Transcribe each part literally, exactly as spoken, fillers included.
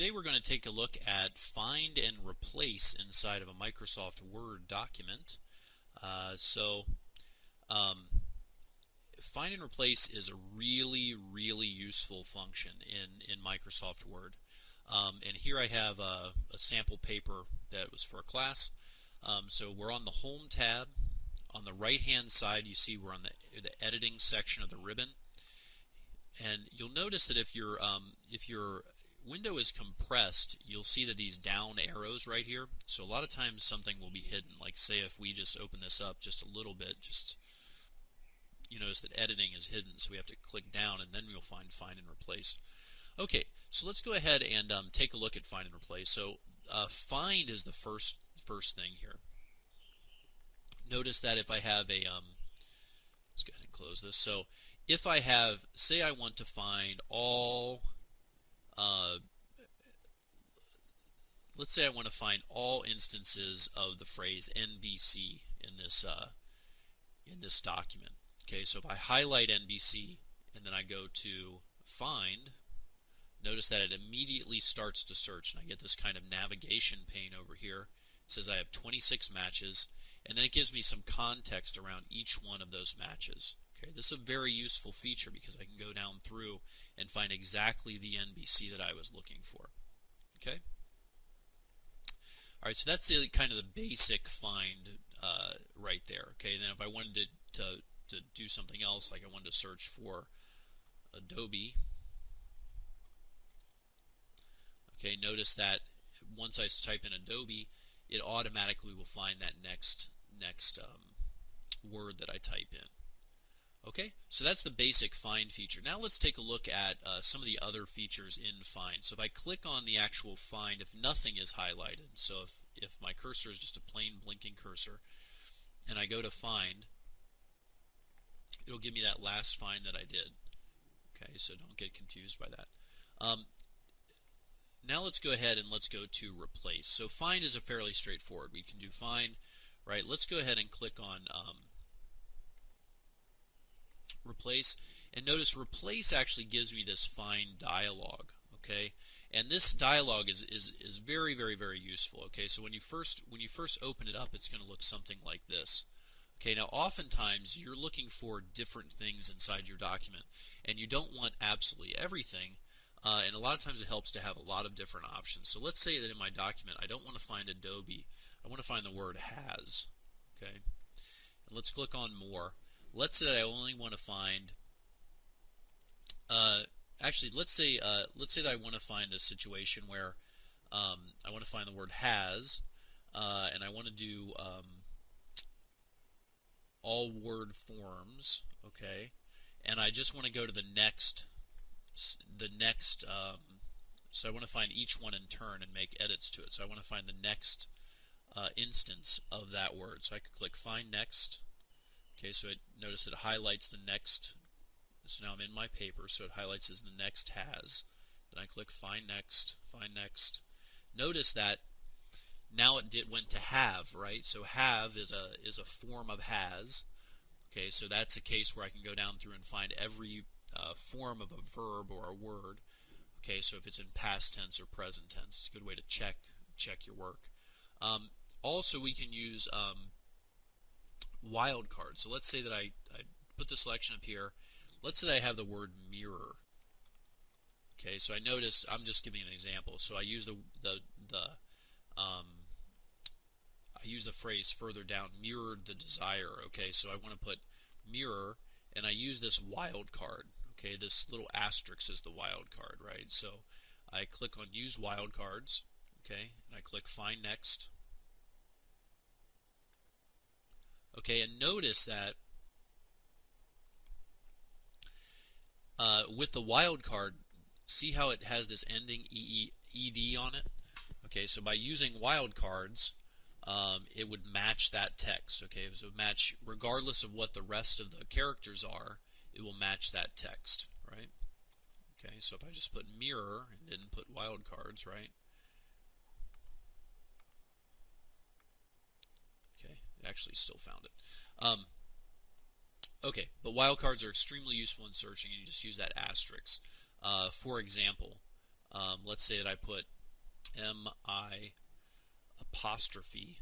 Today we're going to take a look at find and replace inside of a Microsoft Word document. Uh, so um, find and replace is a really, really useful function in, in Microsoft Word. Um, and here I have a, a sample paper that was for a class. Um, so we're on the Home tab. On the right-hand side, you see we're on the, the editing section of the ribbon. And you'll notice that if your um, if your window is compressed, you'll see that these down arrows right here. So a lot of times something will be hidden. Like say if we just open this up just a little bit, just you notice that editing is hidden. So we have to click down, and then we'll find find and replace. Okay, so let's go ahead and um, take a look at find and replace. So uh, find is the first first thing here. Notice that if I have a um, let's go ahead and close this. So if I have, say I want to find all, uh, let's say I want to find all instances of the phrase N B C in this uh, in this document. Okay, so if I highlight N B C and then I go to find, notice that it immediately starts to search, and I get this kind of navigation pane over here. It says I have twenty-six matches, and then it gives me some context around each one of those matches. Okay, this is a very useful feature because I can go down through and find exactly the N B C that I was looking for. Okay. All right, so that's the kind of the basic find uh, right there. Okay, and then if I wanted to, to to do something else, like I wanted to search for Adobe. Okay, notice that once I type in Adobe, it automatically will find that next next um, word that I type in. Okay, so that's the basic find feature. Now let's take a look at uh, some of the other features in find. So if I click on the actual find, if nothing is highlighted, so if, if my cursor is just a plain blinking cursor, and I go to find, it'll give me that last find that I did. Okay, so don't get confused by that. Um, now let's go ahead and let's go to replace. So find is a fairly straightforward. We can do find, right? Let's go ahead and click on um, replace, and notice replace actually gives me this find dialog. Okay, and this dialog is is is very very very useful. Okay, so when you first when you first open it up, it's going to look something like this. Okay, now oftentimes you're looking for different things inside your document, and you don't want absolutely everything. Uh, and a lot of times it helps to have a lot of different options. So let's say that in my document, I don't want to find Adobe. I want to find the word has. Okay, and let's click on more. Let's say that I only want to find. Uh, actually, let's say uh, let's say that I want to find a situation where um, I want to find the word has, uh, and I want to do um, all word forms. Okay, and I just want to go to the next, the next. Um, so I want to find each one in turn and make edits to it. So I want to find the next uh, instance of that word. So I could click find next. Okay, so it, notice it highlights the next, so now I'm in my paper, so it highlights as the next has. Then I click find next, find next. Notice that now it did went to have, right? So have is a is a form of has. Okay, so that's a case where I can go down through and find every uh, form of a verb or a word. Okay, so if it's in past tense or present tense, it's a good way to check check your work. Um, also, we can use um, wildcard. So let's say that I, I put the selection up here. Let's say that I have the word mirror. Okay, so I noticed, I'm just giving an example. So I use the the the um, I use the phrase further down, mirrored the desire. Okay, so I want to put mirror, and I use this wildcard. Okay, this little asterisk is the wildcard, right? So I click on use wildcards. Okay, and I click find next. Okay, and notice that uh, with the wildcard, see how it has this ending E E D on it? Okay, so by using wildcards, um, it would match that text. Okay, so it would match, regardless of what the rest of the characters are, it will match that text, right? Okay, so if I just put mirror and didn't put wildcards, right? Actually still found it. Um, okay, but wildcards are extremely useful in searching, and you just use that asterisk. Uh, for example, Um, let's say that I put M I apostrophe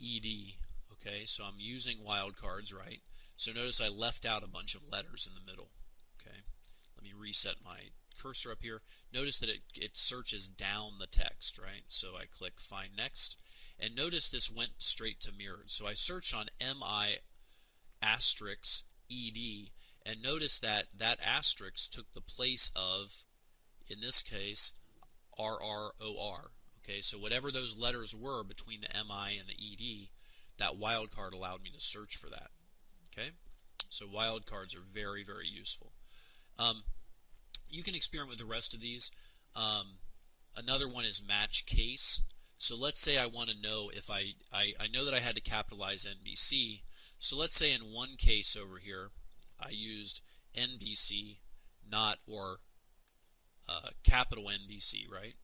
E D, okay? So I'm using wildcards, right? So notice I left out a bunch of letters in the middle, okay? Let me reset my cursor up here. Notice that it, it searches down the text, right? So I click Find Next, and notice this went straight to mirrored. So I searched on M I asterisk E D, and notice that that asterisk took the place of, in this case, R R O R. Okay, so whatever those letters were between the M I and the E D, that wildcard allowed me to search for that. Okay, so wildcards are very, very useful. Um, you can experiment with the rest of these. Um, another one is match case. So let's say I want to know if I, I, I know that I had to capitalize N B C. So let's say in one case over here, I used N B C, not or uh, capital N B C, right?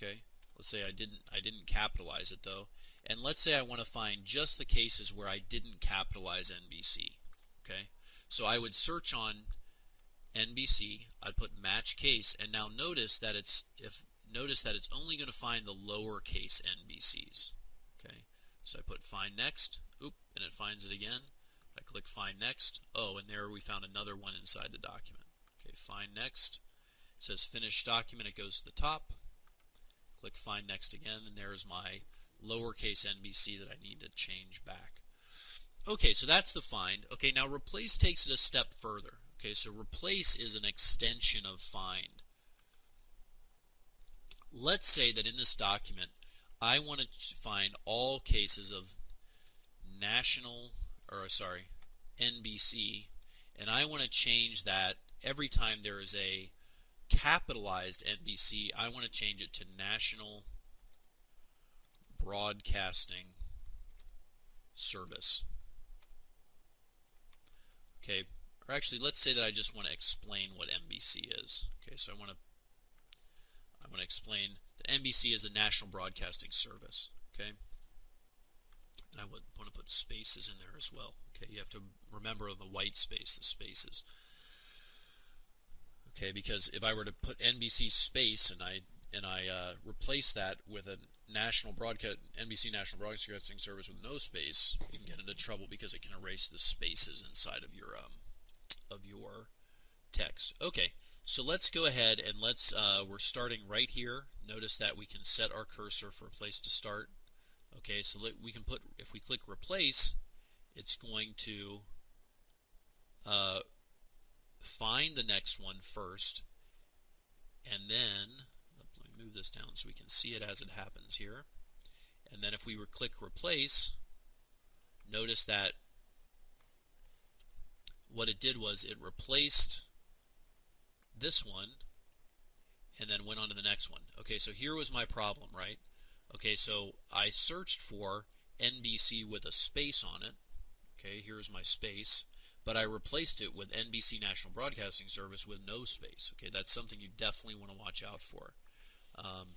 Okay. Let's say I didn't I didn't capitalize it though, and let's say I want to find just the cases where I didn't capitalize N B C. Okay, so I would search on N B C. I'd put match case, and now notice that it's if notice that it's only going to find the lowercase N B Cs. Okay, so I put Find Next. Oop, and it finds it again. I click Find Next. Oh, and there we found another one inside the document. Okay, Find Next. It says Finished Document. It goes to the top. Click Find Next again, and there's my lowercase N B C that I need to change back. Okay, so that's the find. Okay, now replace takes it a step further. Okay, so replace is an extension of find. Let's say that in this document, I want to find all cases of national, or sorry, N B C, and I want to change that every time there is a capitalized N B C, I want to change it to National Broadcasting Service. Okay, or actually let's say that I just want to explain what N B C is. Okay, so I want to I want to explain that N B C is the National Broadcasting Service. Okay. And I would want to put spaces in there as well. Okay, you have to remember on the white space the spaces. Okay, because if I were to put N B C space and I and I uh, replace that with a national broadcast N B C National Broadcasting Service with no space, you can get into trouble because it can erase the spaces inside of your um, of your text. Okay, so let's go ahead and let's uh, we're starting right here. Notice that we can set our cursor for a place to start. Okay, so let, we can put if we click replace, it's going to. Uh, Find the next one first, and then let me move this down so we can see it as it happens here. And then if we were click replace, notice that what it did was it replaced this one and then went on to the next one. Okay, so here was my problem, right? Okay, so I searched for N B C with a space on it. Okay, here's my space. But I replaced it with N B C National Broadcasting Service with no space. Okay, that's something you definitely want to watch out for. Um,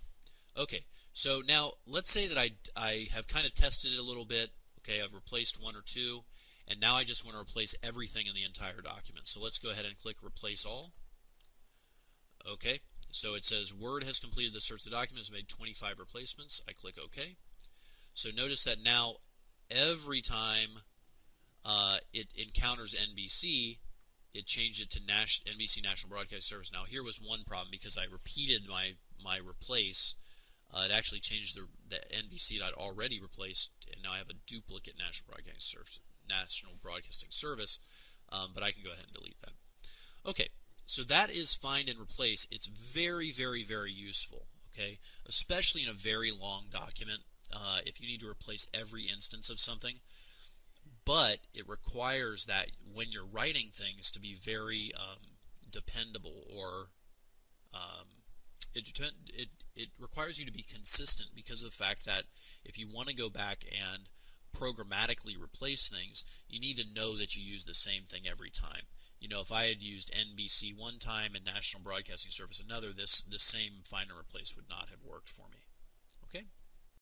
okay, so now let's say that I, I have kind of tested it a little bit. Okay, I've replaced one or two, and now I just want to replace everything in the entire document. So let's go ahead and click Replace All. Okay, so it says Word has completed the search of the document, has made twenty-five replacements. I click OK. So notice that now every time Uh, it encounters N B C, it changed it to N B C National Broadcast Service. Now here was one problem because I repeated my, my replace. Uh, it actually changed the, the N B C that I'd already replaced, and now I have a duplicate National Broadcasting Service. National Broadcasting Service um, but I can go ahead and delete that. Okay, so that is find and replace. It's very, very, very useful, okay? Especially in a very long document, uh, if you need to replace every instance of something. But it requires that when you're writing things to be very um, dependable, or um, it, it, it requires you to be consistent because of the fact that if you want to go back and programmatically replace things, you need to know that you use the same thing every time. You know, if I had used N B C one time and National Broadcasting Service another, this, this same find and replace would not have worked for me. Okay?